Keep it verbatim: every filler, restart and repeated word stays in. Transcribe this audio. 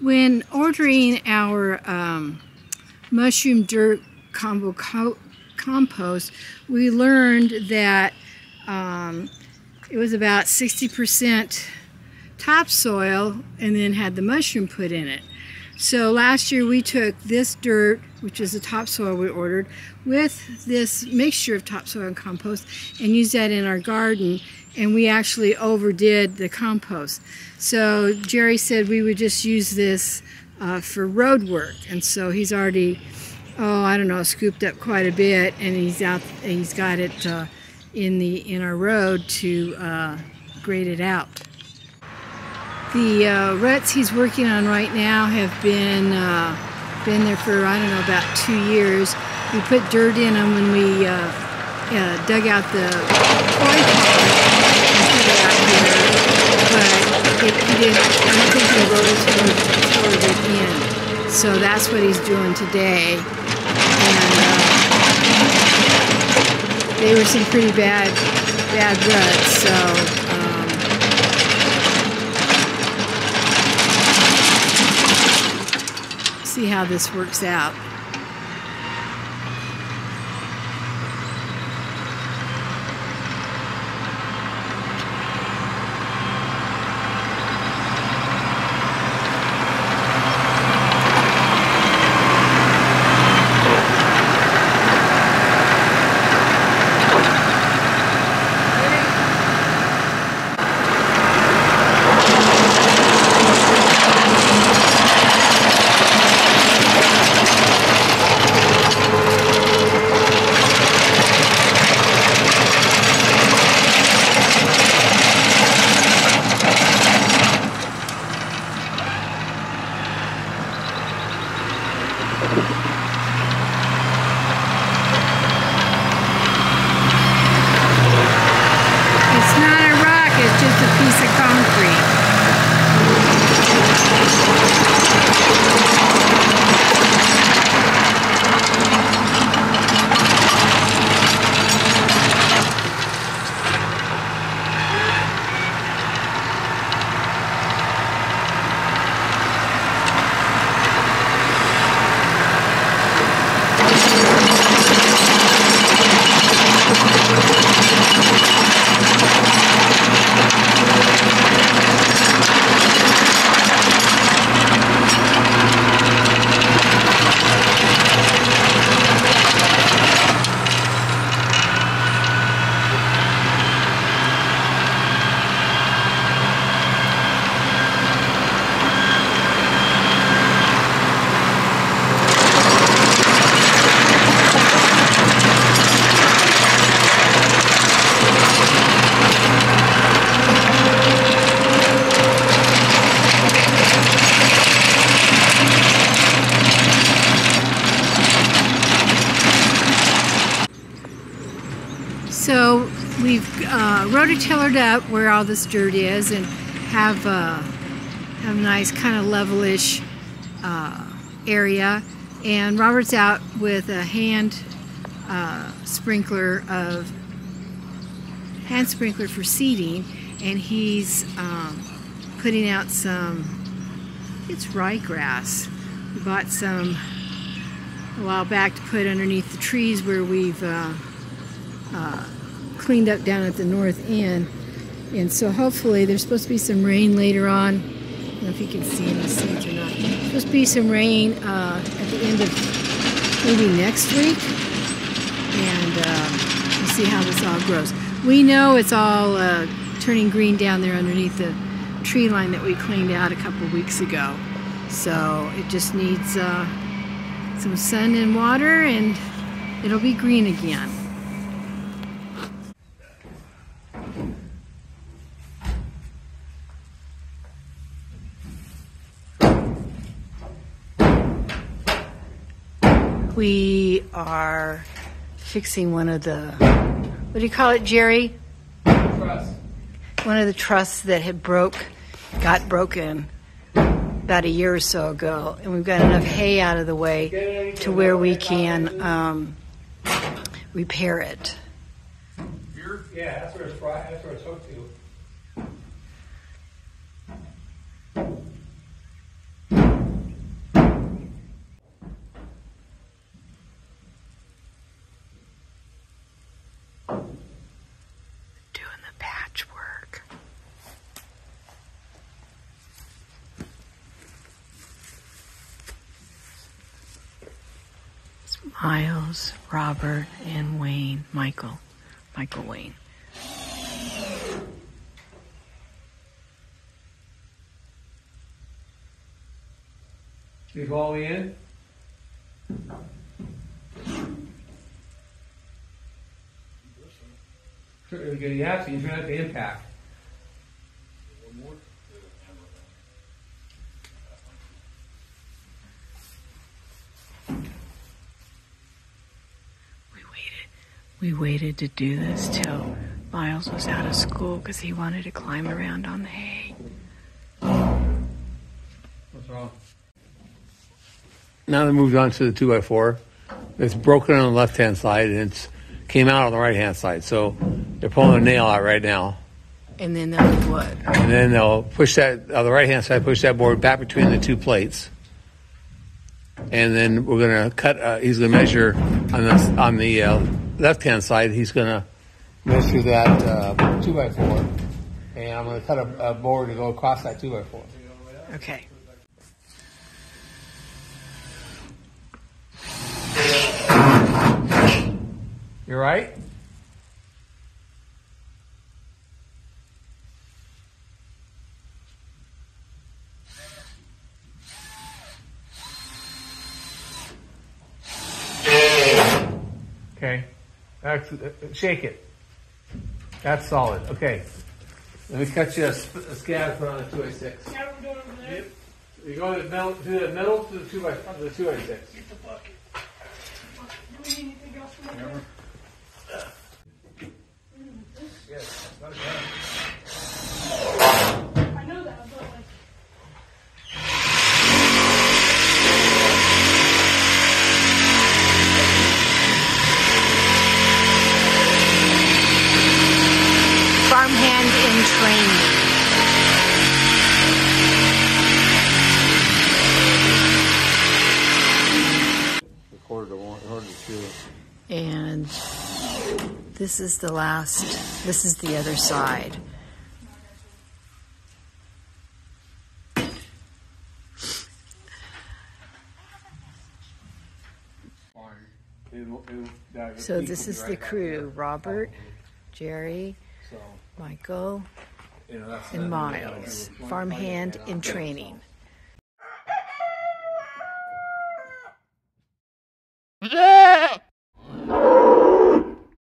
When ordering our um, mushroom dirt combo co compost, we learned that um, it was about sixty percent topsoil and then had the mushroom put in it. So last year we took this dirt, which is the topsoil we ordered, with this mixture of topsoil and compost and used that in our garden, and we actually overdid the compost. So Jerry said we would just use this uh, for road work, and so he's already, oh I don't know, scooped up quite a bit, and he's out, he's got it uh, in the in our road to uh, grade it out. The uh, ruts he's working on right now have been uh, been there for, I don't know, about two years. We put dirt in them when we uh, uh, dug out the koi pond and put it out here, but it, it didn't, I don't think the road is poured it in. So that's what he's doing today. And uh, they were some pretty bad, bad ruts, so. See how this works out. So we've uh, rototillered up where all this dirt is and have, uh, have a nice kind of level-ish uh, area. And Robert's out with a hand uh, sprinkler of hand sprinkler for seeding, and he's um, putting out some, it's ryegrass. We bought some a while back to put underneath the trees where we've uh, uh, cleaned up down at the north end, and so hopefully there's supposed to be some rain later on. I don't know if you can see in the seeds or not. There's supposed to be some rain uh, at the end of maybe next week, and uh, we'll see how this all grows. We know it's all uh, turning green down there underneath the tree line that we cleaned out a couple weeks ago, so it just needs uh, some sun and water and it'll be green again. We are fixing one of the, what do you call it, Jerry? Truss. One of the trusses that had broke, got broken about a year or so ago. And we've got enough hay out of the way to where we can um, repair it. Yeah, that's where it's right, that's where it's hooked to. Hiles, Robert, and Wayne, Michael, Michael Wayne. You've all we in? You have to, you turn up the impact. We waited to do this till Miles was out of school because he wanted to climb around on the hay. What's wrong? Now they moved on to the two by four. It's broken on the left-hand side, and it's came out on the right-hand side. So they're pulling a nail out right now. And then they'll do what? And then they'll push that, on the right-hand side, push that board back between the two plates. And then we're going to cut, uh, he's going to measure on the, on the uh, left-hand side, he's going to measure that uh, two by four, and I'm going to cut a, a board to go across that two by four. Okay. You're right? Okay. That's, uh, shake it. That's solid. Okay. Let me cut you a, a scab put on the two by six. Yeah, we're doing over there. Yep. You go to the middle, to the middle to the two by the two by six. Get the bucket. Do we need anything else from there? Yes. I know that, but like. Farmhand in training. Quarter to one, quarter to two. And this is the last, this is the other side. So this is the crew, Robert, Jerry, Michael, you know, that's and Miles, farmhand in training. Yeah!